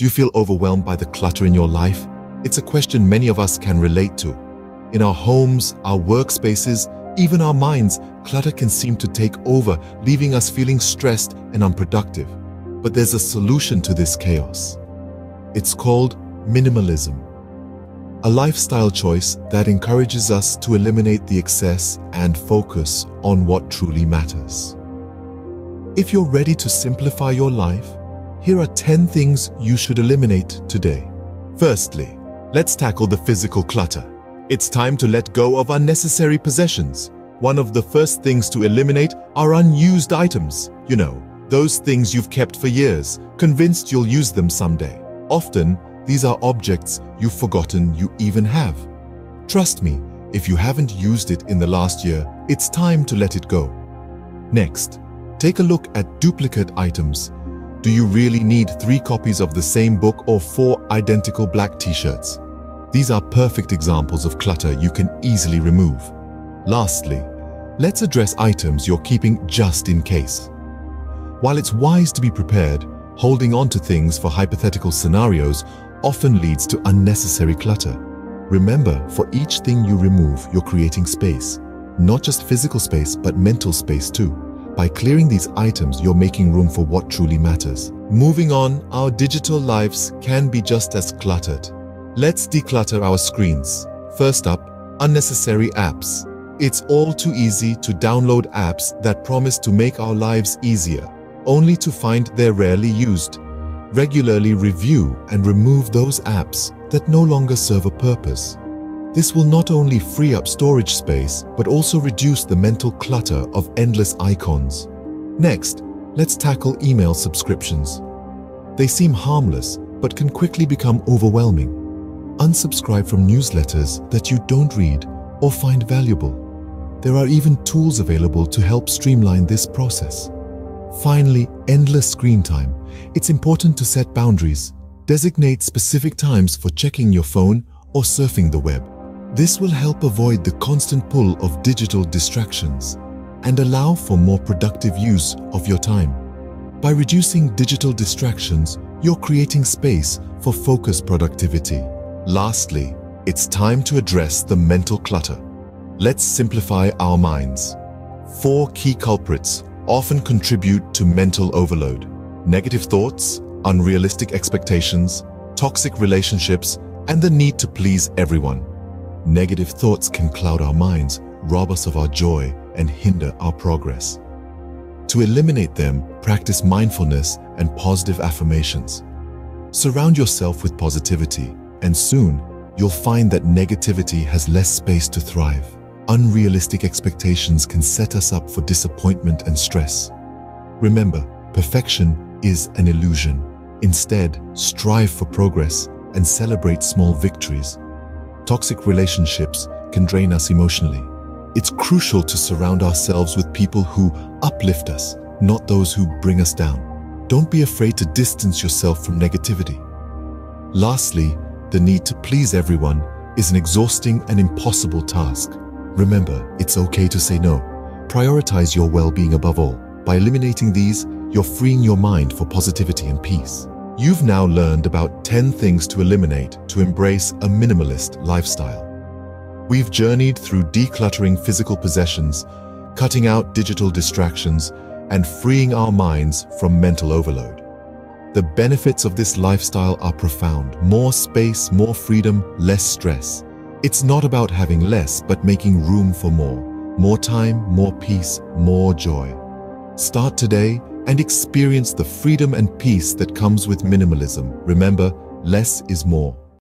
Do you feel overwhelmed by the clutter in your life? It's a question many of us can relate to. In our homes, our workspaces, even our minds, clutter can seem to take over, leaving us feeling stressed and unproductive. But there's a solution to this chaos. It's called minimalism. A lifestyle choice that encourages us to eliminate the excess and focus on what truly matters. If you're ready to simplify your life, here are 10 things you should eliminate today. Firstly, let's tackle the physical clutter. It's time to let go of unnecessary possessions. One of the first things to eliminate are unused items. You know, those things you've kept for years, convinced you'll use them someday. Often, these are objects you've forgotten you even have. Trust me, if you haven't used it in the last year, it's time to let it go. Next, take a look at duplicate items. Do you really need 3 copies of the same book or 4 identical black t-shirts? These are perfect examples of clutter you can easily remove. Lastly, let's address items you're keeping just in case. While it's wise to be prepared, holding on to things for hypothetical scenarios often leads to unnecessary clutter. Remember, for each thing you remove, you're creating space. Not just physical space, but mental space too. By clearing these items, you're making room for what truly matters. Moving on, our digital lives can be just as cluttered. Let's declutter our screens. First up, unnecessary apps. It's all too easy to download apps that promise to make our lives easier, only to find they're rarely used. Regularly review and remove those apps that no longer serve a purpose. This will not only free up storage space, but also reduce the mental clutter of endless icons. Next, let's tackle email subscriptions. They seem harmless, but can quickly become overwhelming. Unsubscribe from newsletters that you don't read or find valuable. There are even tools available to help streamline this process. Finally, endless screen time. It's important to set boundaries. Designate specific times for checking your phone or surfing the web. This will help avoid the constant pull of digital distractions and allow for more productive use of your time. By reducing digital distractions, you're creating space for focused productivity. Lastly, it's time to address the mental clutter. Let's simplify our minds. 4 key culprits often contribute to mental overload: negative thoughts, unrealistic expectations, toxic relationships, and the need to please everyone. Negative thoughts can cloud our minds, rob us of our joy, and hinder our progress. To eliminate them, practice mindfulness and positive affirmations. Surround yourself with positivity, and soon you'll find that negativity has less space to thrive. Unrealistic expectations can set us up for disappointment and stress. Remember, perfection is an illusion. Instead, strive for progress and celebrate small victories. Toxic relationships can drain us emotionally. It's crucial to surround ourselves with people who uplift us, not those who bring us down. Don't be afraid to distance yourself from negativity. Lastly, the need to please everyone is an exhausting and impossible task. Remember, it's okay to say no. Prioritize your well-being above all. By eliminating these, you're freeing your mind for positivity and peace. You've now learned about 10 things to eliminate to embrace a minimalist lifestyle. We've journeyed through decluttering physical possessions, cutting out digital distractions, and freeing our minds from mental overload. The benefits of this lifestyle are profound. More space, more freedom, less stress. It's not about having less, but making room for more. More time, more peace, more joy. Start today and experience the freedom and peace that comes with minimalism. Remember, less is more.